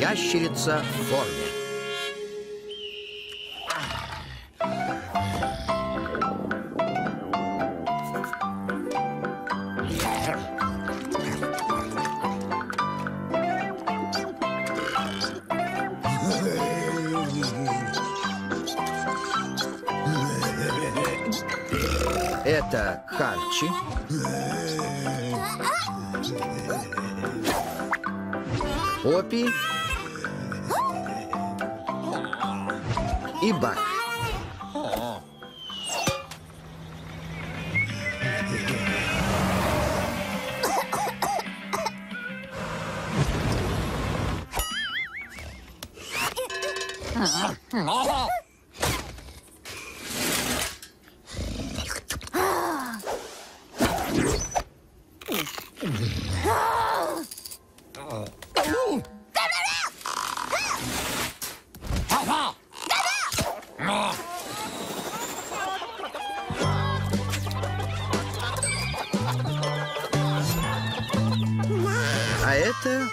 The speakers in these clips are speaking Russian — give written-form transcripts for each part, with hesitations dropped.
Ящерица в форме. Это Харчи. Опи. И Бак.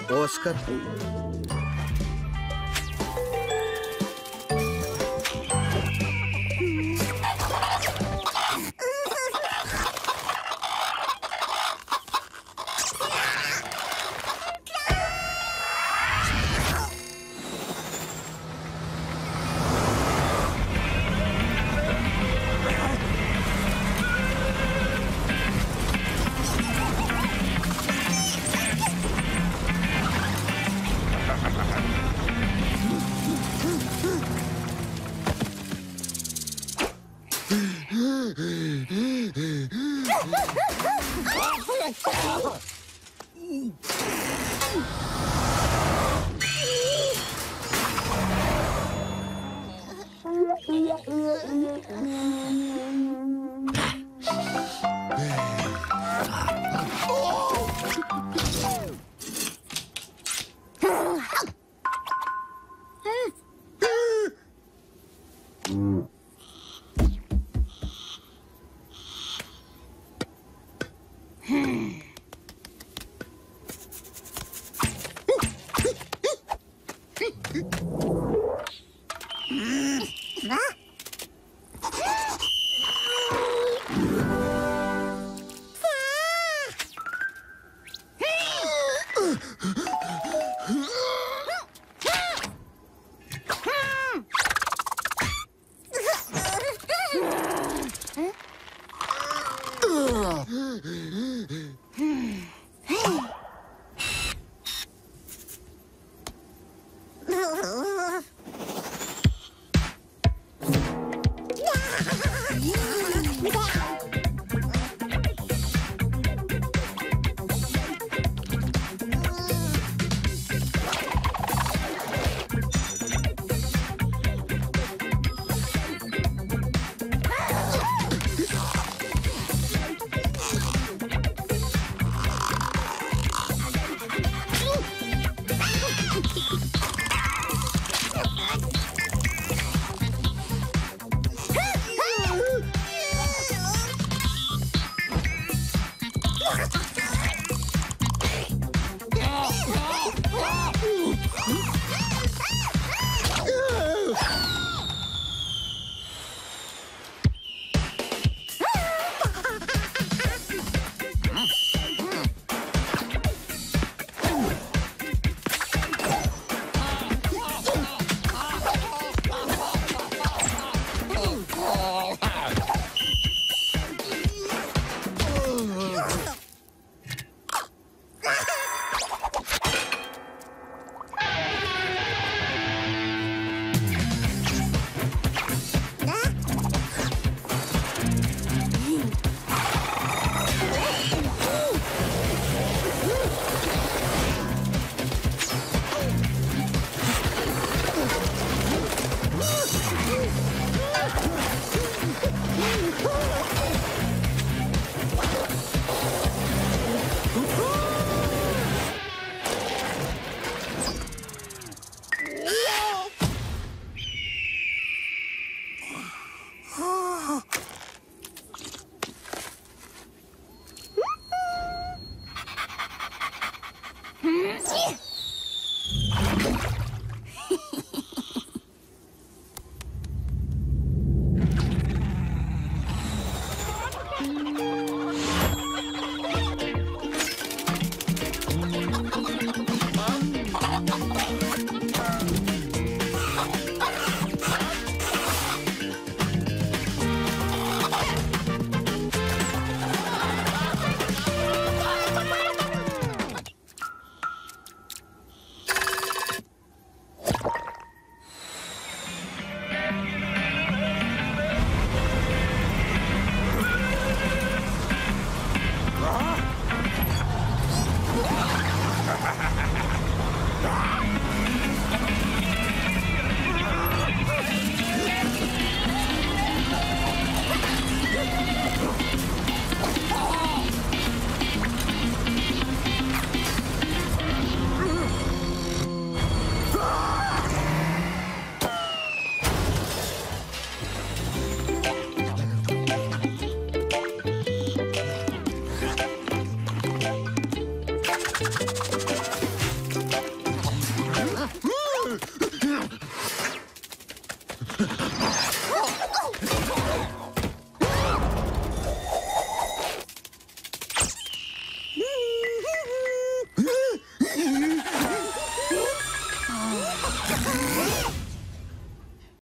Оскар.